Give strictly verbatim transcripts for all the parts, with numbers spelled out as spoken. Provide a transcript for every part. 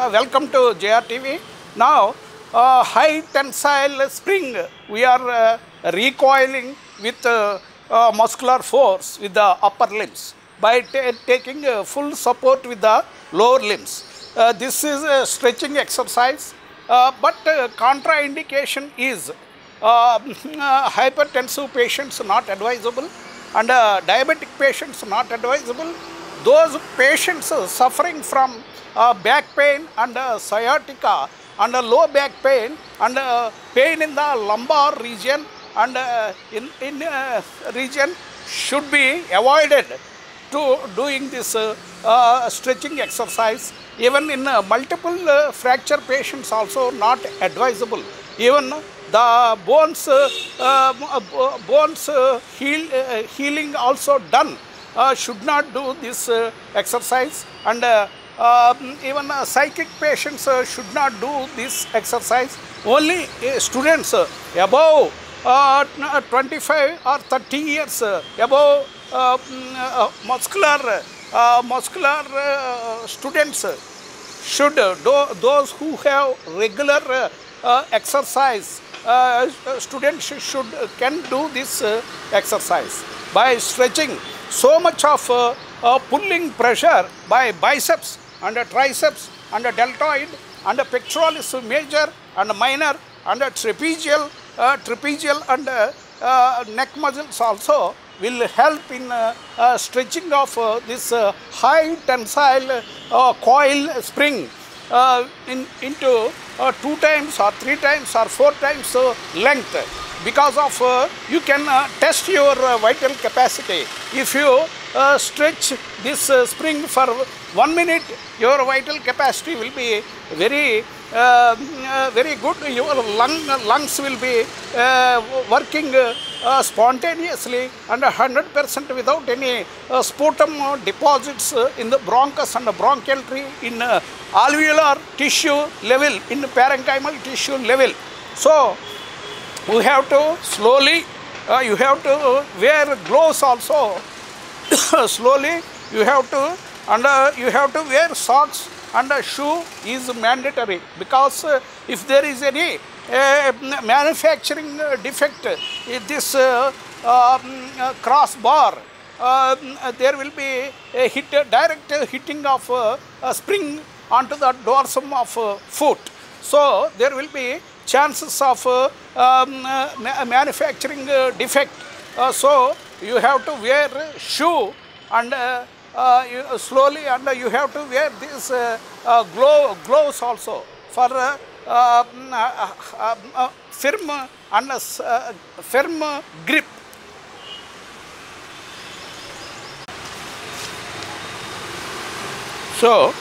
Uh, welcome to J R T V. Now, uh, high tensile spring, we are uh, recoiling with uh, uh, muscular force with the upper limbs by taking uh, full support with the lower limbs. Uh, this is a stretching exercise, uh, but uh, contraindication is uh, hypertensive patients not advisable and uh, diabetic patients not advisable. Those patients uh, suffering from uh, back pain and uh, sciatica and uh, low back pain and uh, pain in the lumbar region and uh, in, in uh, region should be avoided to doing this uh, uh, stretching exercise. Even in uh, multiple uh, fracture patients also not advisable. Even the bones, uh, uh, bones uh, heal, uh, healing also done. Uh, should not do this uh, exercise, and uh, uh, even uh, psychic patients uh, should not do this exercise. Only uh, students uh, above uh, twenty-five or thirty years uh, above uh, uh, muscular uh, muscular uh, students uh, should uh, do, those who have regular uh, uh, exercise uh, students should uh, can do this uh, exercise by stretching. So much of uh, uh, pulling pressure by biceps and uh, triceps and uh, deltoid and uh, pectoralis major and minor and uh, trapezial, uh, trapezial and uh, uh, neck muscles also will help in uh, uh, stretching of uh, this uh, high tensile uh, coil spring uh, in, into uh, two times or three times or four times uh, length. Because of uh, you can uh, test your uh, vital capacity. If you uh, stretch this uh, spring for one minute, your vital capacity will be very, uh, uh, very good. Your lung, lungs will be uh, working uh, uh, spontaneously and one hundred percent without any uh, sputum deposits uh, in the bronchus and the bronchial tree, in uh, alveolar tissue level, in parenchymal tissue level. So you have to slowly, uh, you have to wear gloves also. Slowly, you have to, and uh, you have to wear socks and a shoe is mandatory, because uh, if there is any uh, manufacturing defect, if this uh, uh, crossbar, uh, there will be a hit, direct hitting of uh, a spring onto the dorsum of uh, foot. So there will be chances of uh, um, uh, ma manufacturing uh, defect. Uh, so you have to wear shoe and uh, uh, you slowly, and uh, you have to wear these uh, uh, glo gloves also for uh, uh, uh, uh, uh, firm and uh, firm grip. So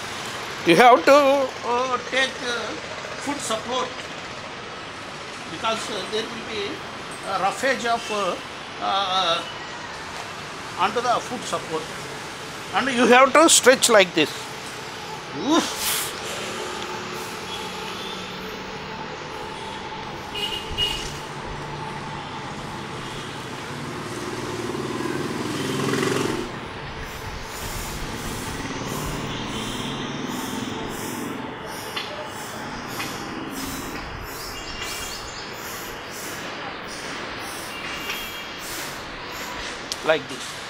you have to uh, take uh, foot support, because uh, there will be uh, roughage of uh, uh, onto the foot support, and you have to stretch like this. Oof. Like this.